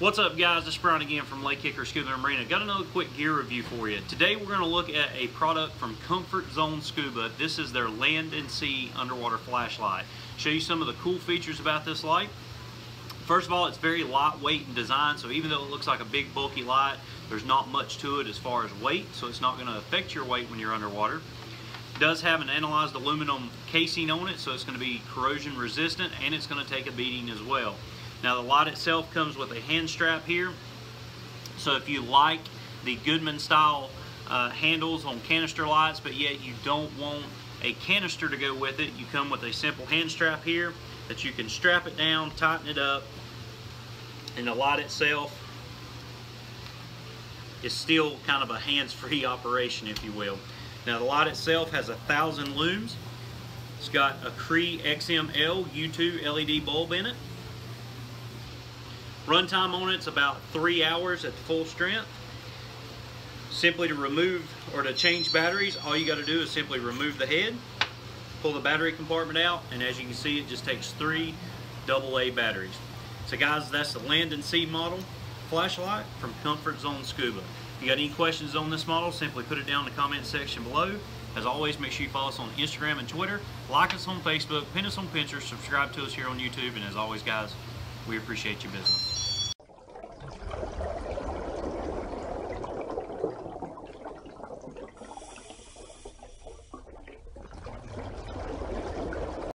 What's up, guys? It's Brian again from Lake Hickory Scuba and Marina. Got another quick gear review for you. Today we're going to look at a product from Comfort Zone Scuba. This is their Land and Sea Underwater Flashlight. Show you some of the cool features about this light. First of all, it's very lightweight in design, so even though it looks like a big bulky light, there's not much to it as far as weight, so it's not going to affect your weight when you're underwater. It does have an anodized aluminum casing on it, so it's going to be corrosion resistant and it's going to take a beating as well. Now the light itself comes with a hand strap here, so if you like the Goodman style handles on canister lights, but yet you don't want a canister to go with it, you come with a simple hand strap here that you can strap it down, tighten it up, and the light itself is still kind of a hands-free operation, if you will. Now the light itself has 1,000 lums. It's got a Cree XML U2 LED bulb in it. Runtime on it's about 3 hours at the full strength. Simply to remove or to change batteries, all you got to do is simply remove the head, pull the battery compartment out, and as you can see, it just takes 3 AA batteries. So guys, that's the Land and Sea model flashlight from Comfort Zone Scuba. If you got any questions on this model, simply put it down in the comment section below. As always, make sure you follow us on Instagram and Twitter, like us on Facebook, pin us on Pinterest, subscribe to us here on YouTube, and as always, guys, we appreciate your business.